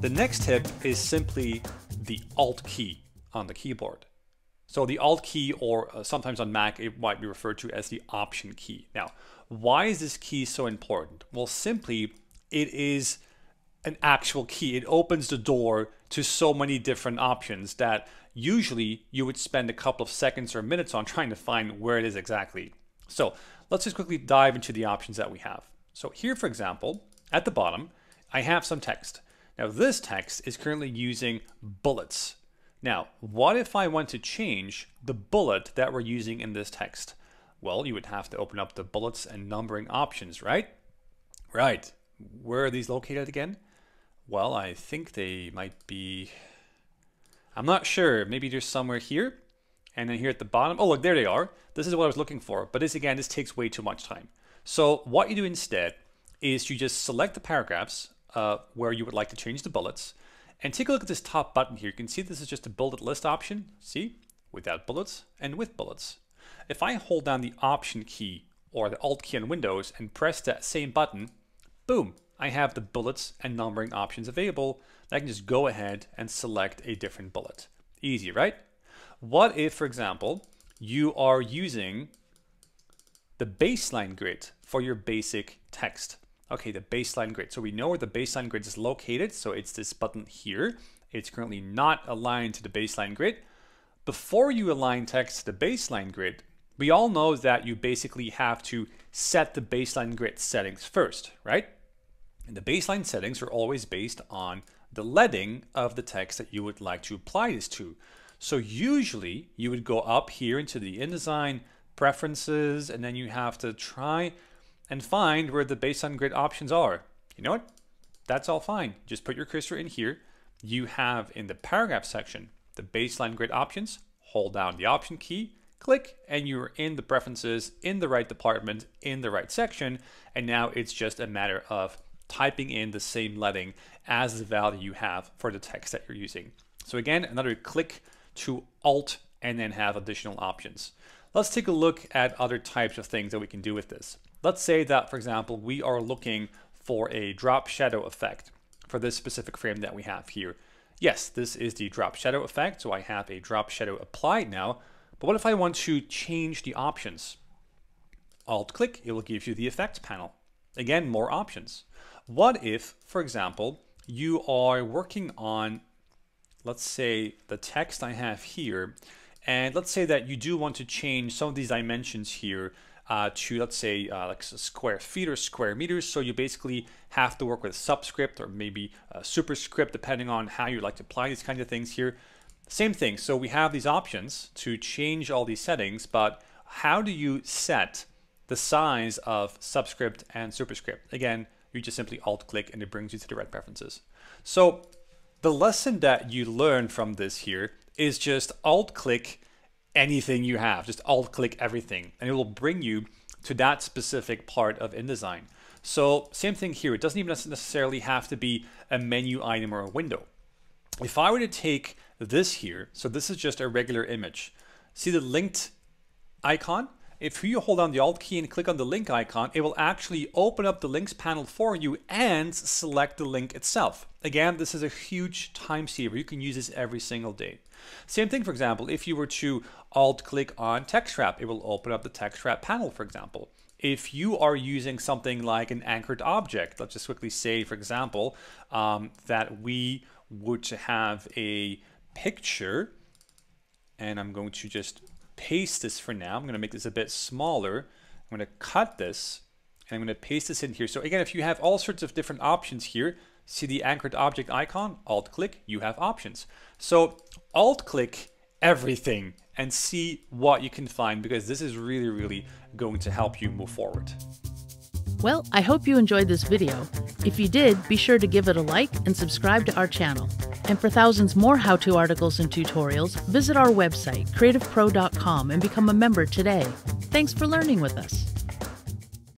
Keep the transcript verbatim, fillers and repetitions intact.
The next tip is simply the Alt key on the keyboard. So the Alt key, or uh, sometimes on Mac, it might be referred to as the Option key. Now, why is this key so important? Well, simply, it is an actual key. It opens the door to so many different options that usually you would spend a couple of seconds or minutes on trying to find where it is exactly. So let's just quickly dive into the options that we have. So here, for example, at the bottom, I have some text. Now this text is currently using bullets. Now, what if I want to change the bullet that we're using in this text? Well, you would have to open up the bullets and numbering options, right? Right. Where are these located again? Well, I think they might be, I'm not sure. Maybe they're somewhere here. And then here at the bottom, oh look, there they are. This is what I was looking for. But this again, this takes way too much time. So what you do instead is you just select the paragraphs uh, where you would like to change the bullets. And take a look at this top button here. You can see this is just a bullet list option. See, without bullets and with bullets. If I hold down the Option key or the Alt key on Windows and press that same button, boom, I have the bullets and numbering options available. I can just go ahead and select a different bullet. Easy, right? What if, for example, you are using the baseline grid for your basic text? Okay, the baseline grid. So we know where the baseline grid is located. So it's this button here. It's currently not aligned to the baseline grid. Before you align text to the baseline grid, we all know that you basically have to set the baseline grid settings first, right? And the baseline settings are always based on the leading of the text that you would like to apply this to. So usually you would go up here into the InDesign preferences, and then you have to try and find where the baseline grid options are. You know what? That's all fine. Just put your cursor in here. You have in the paragraph section, the baseline grid options, hold down the Option key, click, and you're in the preferences, in the right department, in the right section. And now it's just a matter of typing in the same leading as the value you have for the text that you're using. So again, another click to Alt and then have additional options. Let's take a look at other types of things that we can do with this. Let's say that, for example, we are looking for a drop shadow effect for this specific frame that we have here. Yes, this is the drop shadow effect. So I have a drop shadow applied now, but what if I want to change the options? Alt click, it will give you the effects panel. Again, more options. What if, for example, you are working on, let's say, the text I have here, and let's say that you do want to change some of these dimensions here Uh, to, let's say, uh, like square feet or square meters. So you basically have to work with subscript or maybe a superscript, depending on how you like to apply these kinds of things here. Same thing. So we have these options to change all these settings, but how do you set the size of subscript and superscript? Again, you just simply Alt click and it brings you to the right preferences. So the lesson that you learn from this here is just Alt click anything you have, just Alt click everything, and it will bring you to that specific part of InDesign. So same thing here, it doesn't even necessarily have to be a menu item or a window. If I were to take this here, so this is just a regular image, see the linked icon? If you hold down the Alt key and click on the link icon, it will actually open up the links panel for you and select the link itself. Again, this is a huge time saver. You can use this every single day. Same thing, for example, if you were to Alt click on text wrap, it will open up the text wrap panel, for example. If you are using something like an anchored object, let's just quickly say, for example, um, that we would have a picture, and I'm going to just paste this for now. I'm going to make this a bit smaller. I'm going to cut this and I'm going to paste this in here. So again, if you have all sorts of different options here, see the anchored object icon, Alt click, you have options. So Alt click everything and see what you can find, because this is really, really going to help you move forward. Well, I hope you enjoyed this video. If you did, be sure to give it a like and subscribe to our channel. And for thousands more how-to articles and tutorials, visit our website, Creative Pro dot com, and become a member today. Thanks for learning with us.